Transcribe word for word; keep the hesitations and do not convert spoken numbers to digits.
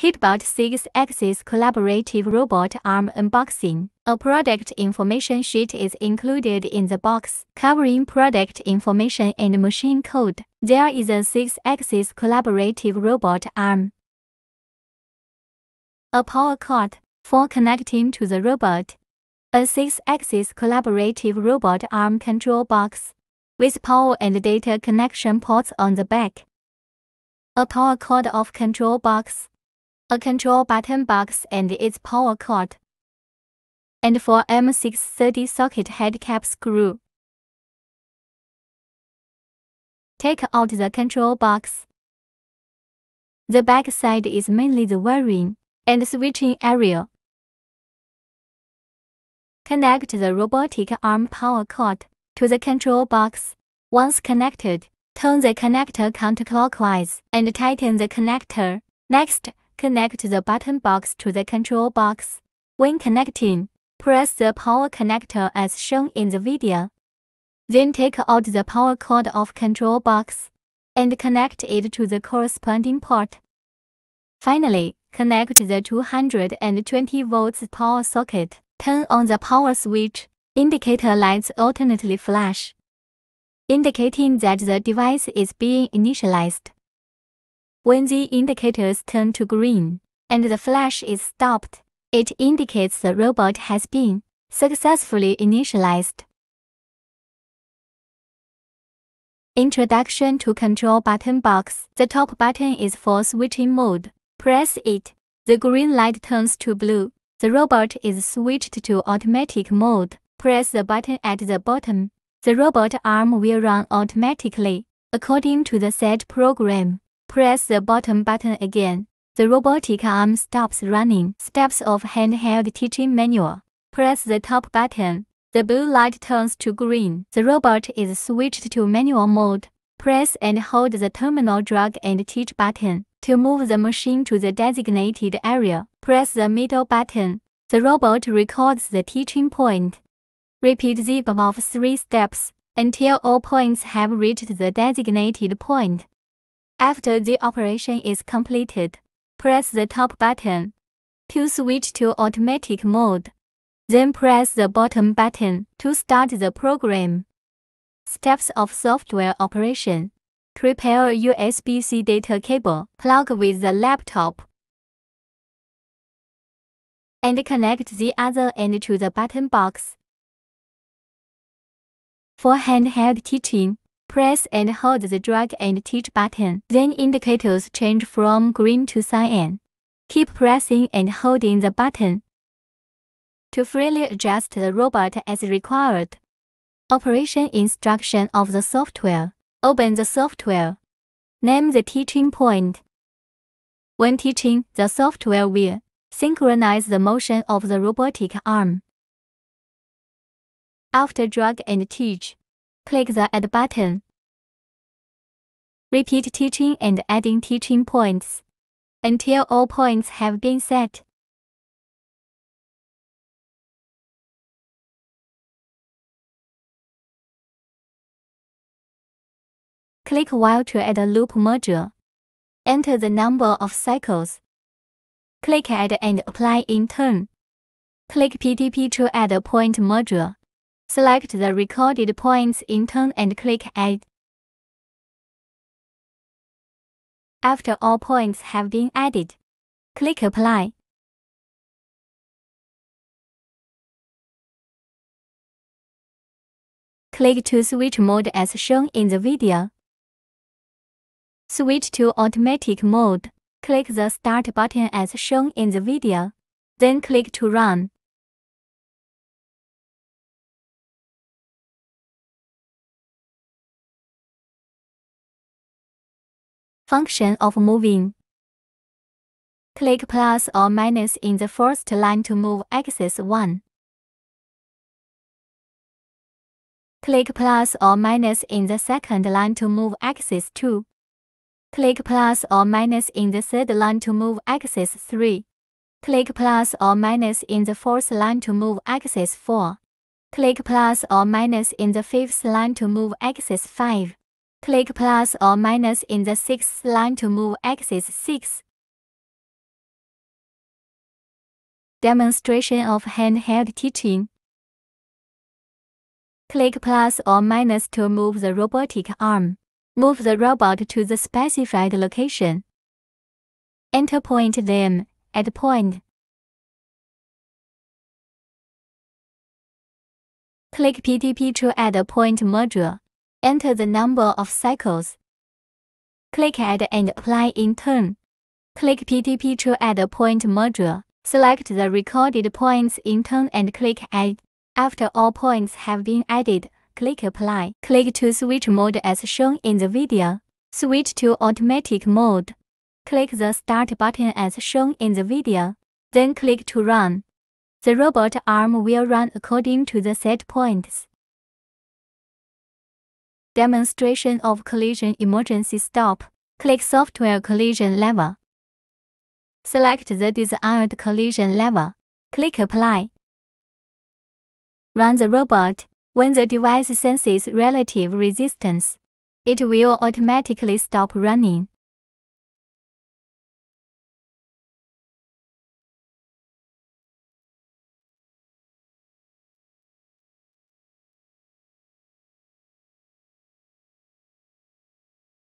HitBot six axis Collaborative Robot Arm Unboxing. A product information sheet is included in the box, covering product information and machine code. There is a six axis collaborative robot arm, a power cord for connecting to the robot, a six axis collaborative robot arm control box with power and data connection ports on the back, a power cord off control box, a control button box and its power cord, and for M six thirty socket head cap screw. Take out the control box. The back side is mainly the wiring and switching area. Connect the robotic arm power cord to the control box. Once connected, turn the connector counterclockwise and tighten the connector. Next, connect the button box to the control box. When connecting, press the power connector as shown in the video. Then take out the power cord off control box and connect it to the corresponding port. Finally, connect the two hundred twenty volts power socket. Turn on the power switch. Indicator lights alternately flash, indicating that the device is being initialized. When the indicators turn to green and the flash is stopped, it indicates the robot has been successfully initialized. Introduction to control button box. The top button is for switching mode. Press it. The green light turns to blue. The robot is switched to automatic mode. Press the button at the bottom. The robot arm will run automatically according to the set program. Press the bottom button again. The robotic arm stops running. Steps of handheld teaching manual. Press the top button. The blue light turns to green. The robot is switched to manual mode. Press and hold the terminal drag and teach button to move the machine to the designated area. Press the middle button. The robot records the teaching point. Repeat the above three steps until all points have reached the designated point. After the operation is completed, press the top button to switch to automatic mode. Then press the bottom button to start the program. Steps of software operation. Prepare a U S B C data cable. Plug with the laptop and connect the other end to the button box. For handheld teaching, press and hold the drag and teach button. Then indicators change from green to cyan. Keep pressing and holding the button to freely adjust the robot as required. Operation instruction of the software. Open the software. Name the teaching point. When teaching, the software will synchronize the motion of the robotic arm. After drag and teach, click the Add button. Repeat teaching and adding teaching points until all points have been set. Click while to add a loop merger. Enter the number of cycles. Click Add and apply in turn. Click P T P to add a point merger. Select the recorded points in turn and click Add. After all points have been added, click Apply. Click to switch mode as shown in the video. Switch to automatic mode. Click the Start button as shown in the video. Then click to run. Function of moving. Click plus or minus in the first line to move axis one. Click plus or minus in the second line to move axis two. Click plus or minus in the third line to move axis three. Click plus or minus in the fourth line to move axis four. Click plus or minus in the fifth line to move axis five. Click plus or minus in the sixth line to move axis six. Demonstration of handheld teaching. Click plus or minus to move the robotic arm. Move the robot to the specified location. Enter point them at point. Click P T P to add a point module. Enter the number of cycles. Click Add and apply in turn. Click P T P to add a point module. Select the recorded points in turn and click Add. After all points have been added, click Apply. Click to switch mode as shown in the video. Switch to automatic mode. Click the Start button as shown in the video. Then click to run. The robot arm will run according to the set points. Demonstration of collision emergency stop. Click Software collision level. Select the desired collision level. Click Apply. Run the robot. When the device senses relative resistance, it will automatically stop running.